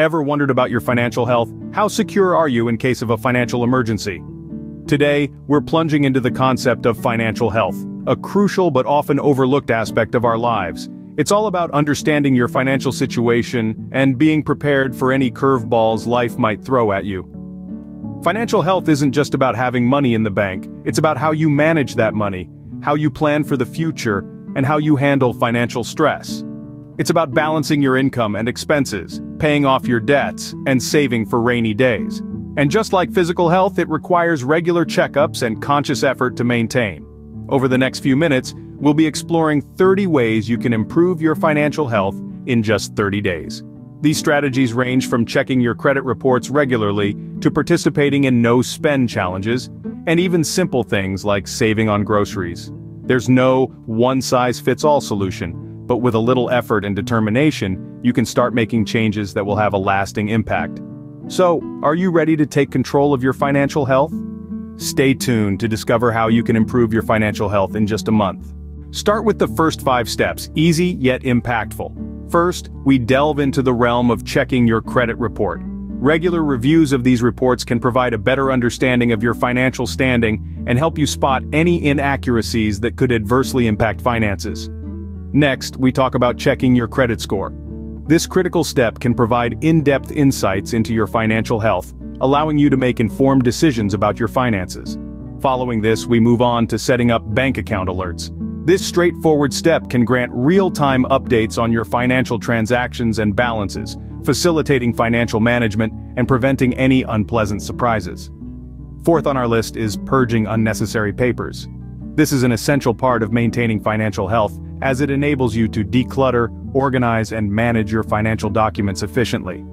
Ever wondered about your financial health? How secure are you in case of a financial emergency? Today, we're plunging into the concept of financial health, a crucial but often overlooked aspect of our lives. It's all about understanding your financial situation and being prepared for any curveballs life might throw at you. Financial health isn't just about having money in the bank, it's about how you manage that money, how you plan for the future, and how you handle financial stress. It's about balancing your income and expenses, paying off your debts, and saving for rainy days. And just like physical health, it requires regular checkups and conscious effort to maintain. Over the next few minutes, we'll be exploring 30 ways you can improve your financial health in just 30 days. These strategies range from checking your credit reports regularly to participating in no-spend challenges, and even simple things like saving on groceries. There's no one-size-fits-all solution, but with a little effort and determination, you can start making changes that will have a lasting impact. So, are you ready to take control of your financial health? Stay tuned to discover how you can improve your financial health in just a month. Start with the first 5 steps, easy yet impactful. First, we delve into the realm of checking your credit report. Regular reviews of these reports can provide a better understanding of your financial standing and help you spot any inaccuracies that could adversely impact finances. Next, we talk about checking your credit score. This critical step can provide in-depth insights into your financial health, allowing you to make informed decisions about your finances. Following this, we move on to setting up bank account alerts. This straightforward step can grant real-time updates on your financial transactions and balances, facilitating financial management and preventing any unpleasant surprises. Fourth on our list is purging unnecessary papers. This is an essential part of maintaining financial health, as it enables you to declutter, organize, and manage your financial documents efficiently.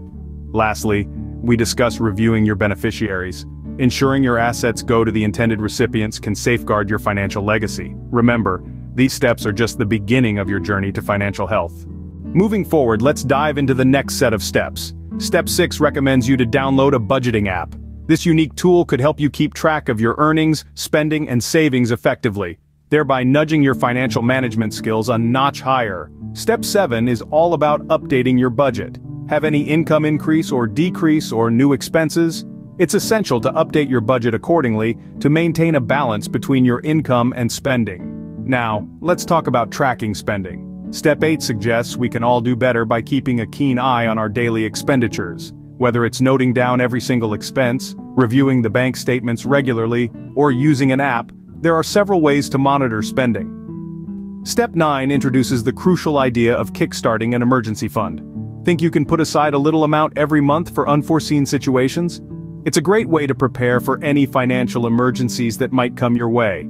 Lastly, we discuss reviewing your beneficiaries. Ensuring your assets go to the intended recipients can safeguard your financial legacy. Remember, these steps are just the beginning of your journey to financial health. Moving forward, let's dive into the next set of steps. Step 6 recommends you to download a budgeting app. This unique tool could help you keep track of your earnings, spending, and savings effectively, thereby nudging your financial management skills a notch higher. Step 7 is all about updating your budget. Have any income increase or decrease or new expenses? It's essential to update your budget accordingly to maintain a balance between your income and spending. Now, let's talk about tracking spending. Step 8 suggests we can all do better by keeping a keen eye on our daily expenditures. Whether it's noting down every single expense, reviewing the bank statements regularly, or using an app, there are several ways to monitor spending. Step 9 introduces the crucial idea of kickstarting an emergency fund. Think you can put aside a little amount every month for unforeseen situations? It's a great way to prepare for any financial emergencies that might come your way.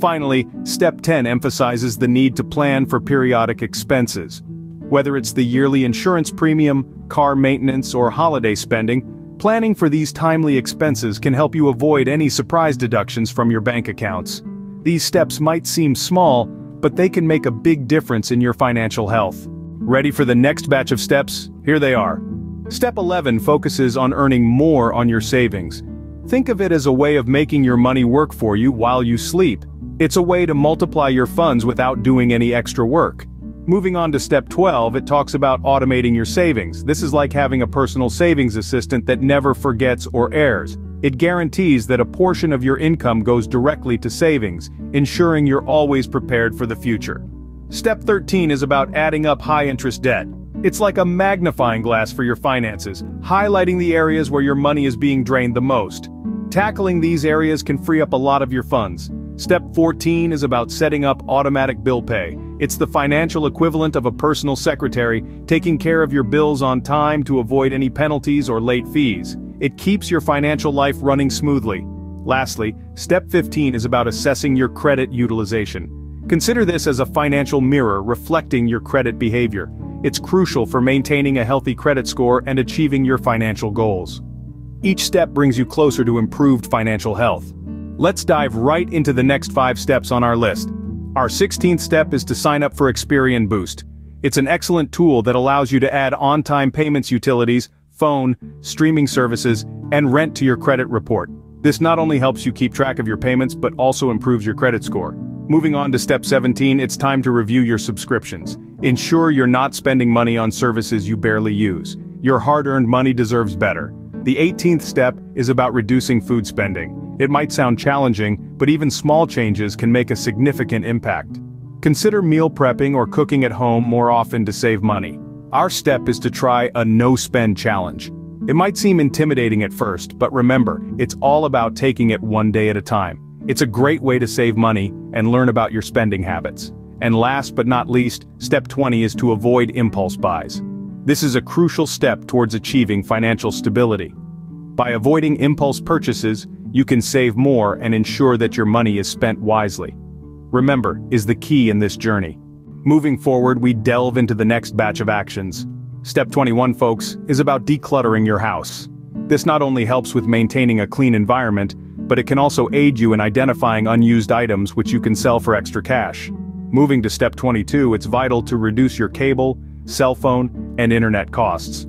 Finally, Step 10 emphasizes the need to plan for periodic expenses. Whether it's the yearly insurance premium, car maintenance, or holiday spending, planning for these timely expenses can help you avoid any surprise deductions from your bank accounts. These steps might seem small, but they can make a big difference in your financial health. Ready for the next batch of steps? Here they are. Step 11 focuses on earning more on your savings. Think of it as a way of making your money work for you while you sleep. It's a way to multiply your funds without doing any extra work. Moving on to step 12, it talks about automating your savings. This is like having a personal savings assistant that never forgets or errs. It guarantees that a portion of your income goes directly to savings, ensuring you're always prepared for the future. Step 13 is about adding up high-interest debt. It's like a magnifying glass for your finances, highlighting the areas where your money is being drained the most. Tackling these areas can free up a lot of your funds. Step 14 is about setting up automatic bill pay. It's the financial equivalent of a personal secretary, taking care of your bills on time to avoid any penalties or late fees. It keeps your financial life running smoothly. Lastly, Step 15 is about assessing your credit utilization. Consider this as a financial mirror reflecting your credit behavior. It's crucial for maintaining a healthy credit score and achieving your financial goals. Each step brings you closer to improved financial health. Let's dive right into the next 5 steps on our list. Our 16th step is to sign up for Experian Boost. It's an excellent tool that allows you to add on-time payments utilities, phone, streaming services, and rent to your credit report. This not only helps you keep track of your payments but also improves your credit score. Moving on to step 17, it's time to review your subscriptions. Ensure you're not spending money on services you barely use. Your hard-earned money deserves better. The 18th step is about reducing food spending. It might sound challenging, but even small changes can make a significant impact. Consider meal prepping or cooking at home more often to save money. Our step is to try a no-spend challenge. It might seem intimidating at first, but remember, it's all about taking it one day at a time. It's a great way to save money and learn about your spending habits. And last but not least, step 20 is to avoid impulse buys. This is a crucial step towards achieving financial stability. By avoiding impulse purchases, you can save more and ensure that your money is spent wisely. Remember, is the key in this journey. Moving forward, we delve into the next batch of actions. Step 21, folks, is about decluttering your house. This not only helps with maintaining a clean environment, but it can also aid you in identifying unused items which you can sell for extra cash. Moving to step 22, it's vital to reduce your cable, cell phone, and internet costs.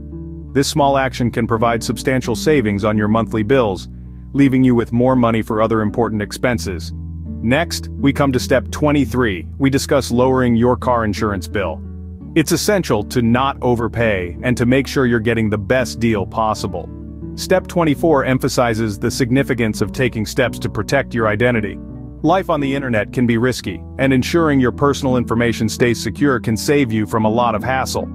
This small action can provide substantial savings on your monthly bills, leaving you with more money for other important expenses. Next, we come to step 23, we discuss lowering your car insurance bill. It's essential to not overpay and to make sure you're getting the best deal possible. Step 24 emphasizes the significance of taking steps to protect your identity. Life on the internet can be risky, and ensuring your personal information stays secure can save you from a lot of hassle.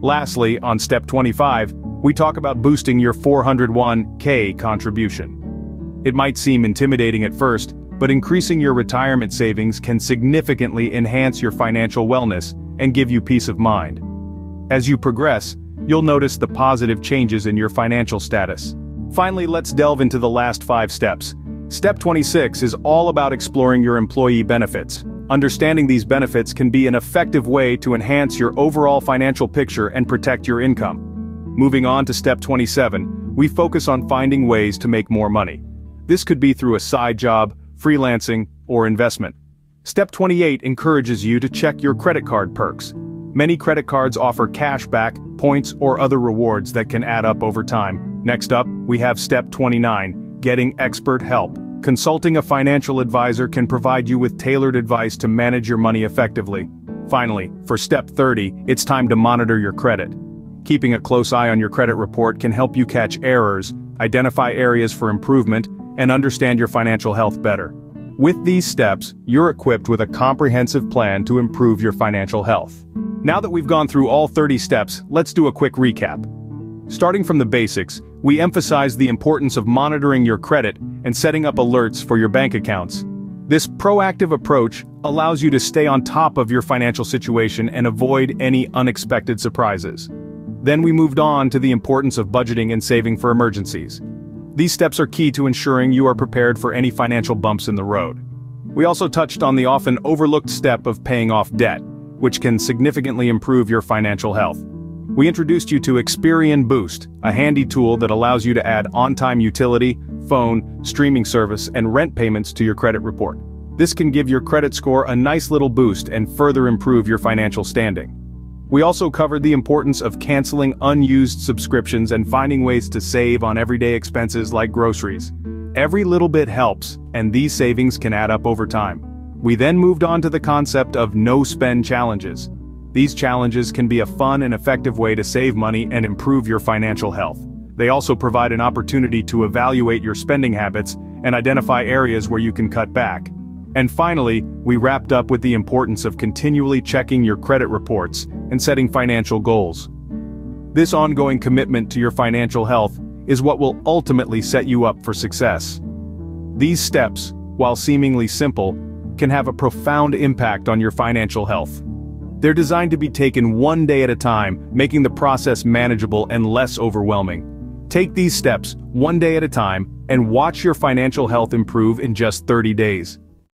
Lastly, on step 25, we talk about boosting your 401k contribution. It might seem intimidating at first, but increasing your retirement savings can significantly enhance your financial wellness and give you peace of mind. As you progress, you'll notice the positive changes in your financial status. Finally, let's delve into the last 5 steps. Step 26 is all about exploring your employee benefits. Understanding these benefits can be an effective way to enhance your overall financial picture and protect your income. Moving on to step 27, we focus on finding ways to make more money. This could be through a side job, freelancing, or investment. Step 28 encourages you to check your credit card perks. Many credit cards offer cash back, points, or other rewards that can add up over time. Next up, we have step 29, getting expert help. Consulting a financial advisor can provide you with tailored advice to manage your money effectively. Finally, for step 30, it's time to monitor your credit. Keeping a close eye on your credit report can help you catch errors, identify areas for improvement, and understand your financial health better. With these steps, you're equipped with a comprehensive plan to improve your financial health. Now that we've gone through all 30 steps, let's do a quick recap. Starting from the basics, we emphasize the importance of monitoring your credit and setting up alerts for your bank accounts. This proactive approach allows you to stay on top of your financial situation and avoid any unexpected surprises. Then we moved on to the importance of budgeting and saving for emergencies. These steps are key to ensuring you are prepared for any financial bumps in the road. We also touched on the often overlooked step of paying off debt, which can significantly improve your financial health. We introduced you to Experian Boost, a handy tool that allows you to add on-time utility, phone, streaming service, and rent payments to your credit report. This can give your credit score a nice little boost and further improve your financial standing. We also covered the importance of canceling unused subscriptions and finding ways to save on everyday expenses like groceries. Every little bit helps, and these savings can add up over time. We then moved on to the concept of no-spend challenges. These challenges can be a fun and effective way to save money and improve your financial health. They also provide an opportunity to evaluate your spending habits and identify areas where you can cut back. And finally, we wrapped up with the importance of continually checking your credit reports and setting financial goals. This ongoing commitment to your financial health is what will ultimately set you up for success. These steps, while seemingly simple, can have a profound impact on your financial health. They're designed to be taken one day at a time, making the process manageable and less overwhelming. Take these steps, one day at a time, and watch your financial health improve in just 30 days.